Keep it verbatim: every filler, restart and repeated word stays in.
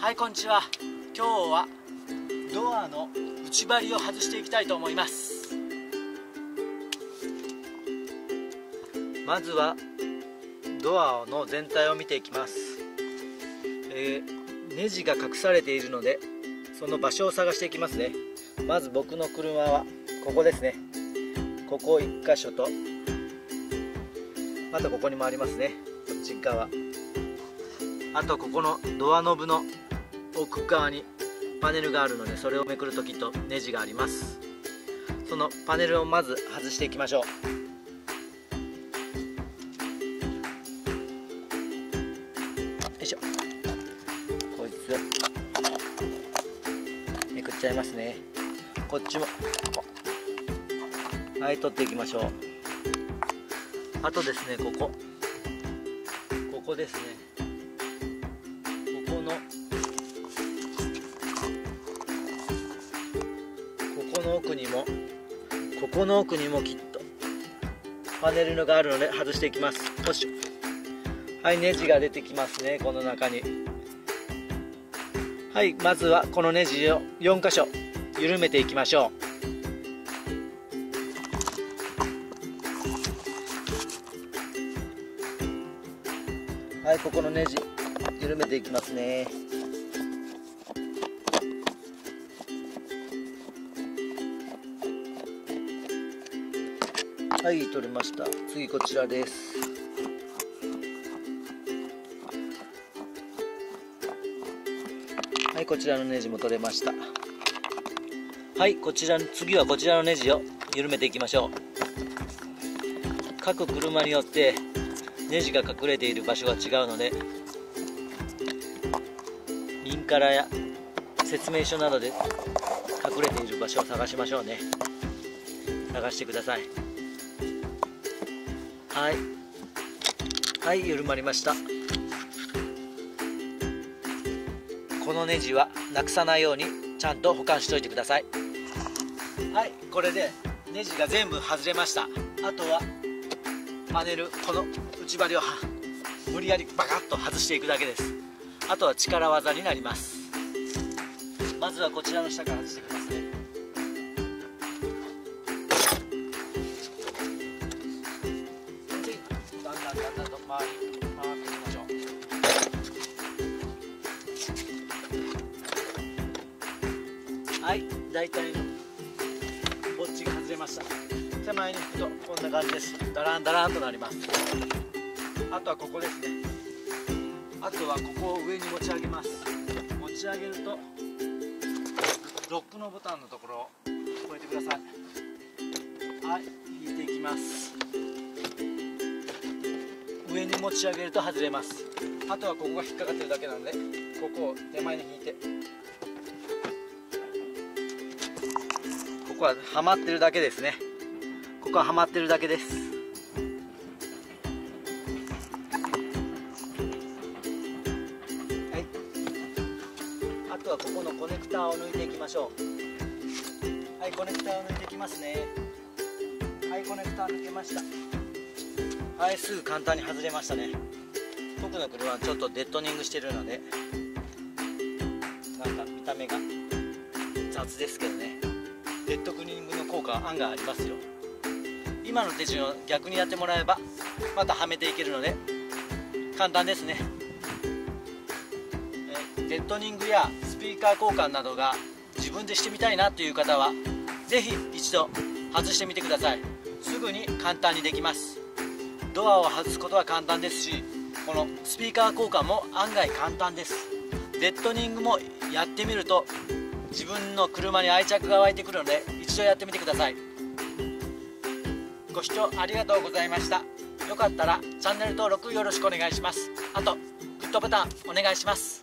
はい、こんにちは。今日はドアの内張りを外していきたいと思います。まずはドアの全体を見ていきます。えー、ネジが隠されているのでその場所を探していきますね。まず僕の車はここですね。ここいっ箇所とまたここにもありますね。こっち側、あとここのドアノブの奥側にパネルがあるので、それをめくるときとネジがあります。そのパネルをまず外していきましょう。よいしょ、こいつめくっちゃいますね。こっちもはい、取っていきましょう。あとですね、ここここですね、この奥にもここの奥にもきっとパネルのがあるので外していきます。よし、はい、ネジが出てきますね。この中に、はい、まずはこのネジをよん箇所緩めていきましょう。はい、ここのネジ緩めていきますね。はい、取れました。次こちらです。はい、こちらのネジも取れました。はい、こちらの次はこちらのネジを緩めていきましょう。各車によってネジが隠れている場所が違うので、インカラや説明書などで隠れている場所を探しましょうね。探してください。はい、はい、緩まりました。このネジはなくさないようにちゃんと保管しておいてください。はい、これでネジが全部外れました。あとはパネル、この内張りを無理やりバカッと外していくだけです。あとは力技になります。まずはこちらの下から外していきますね。回っていきましょう。はい、大体のぼっちが外れました。手前に行くとこんな感じです。ダランダランとなります。あとはここですね。あとはここを上に持ち上げます。持ち上げるとロックのボタンのところを越えてください。はい、引いていきます。上に持ち上げると外れます。あとはここが引っかかってるだけなので、ここを手前に引いて、ここははまってるだけですね。ここははまってるだけです。はい、あとはここのコネクターを抜いていきましょう。はい、コネクターを抜いていきますね。はい、コネクター抜けました。はい、すぐ簡単に外れましたね。僕の車はちょっとデッドニングしてるのでなんか見た目が雑ですけどね、デッドクリーニングの効果は案外ありますよ。今の手順を逆にやってもらえばまたはめていけるので簡単ですね。えデッドニングやスピーカー交換などが自分でしてみたいなという方はぜひ一度外してみてください。すぐに簡単にできます。ドアを外すことは簡単ですし、このスピーカー交換も案外簡単です。デッドニングもやってみると自分の車に愛着が湧いてくるので一度やってみてください。ご視聴ありがとうございました。よかったらチャンネル登録よろしくお願いします。あとグッドボタンお願いします。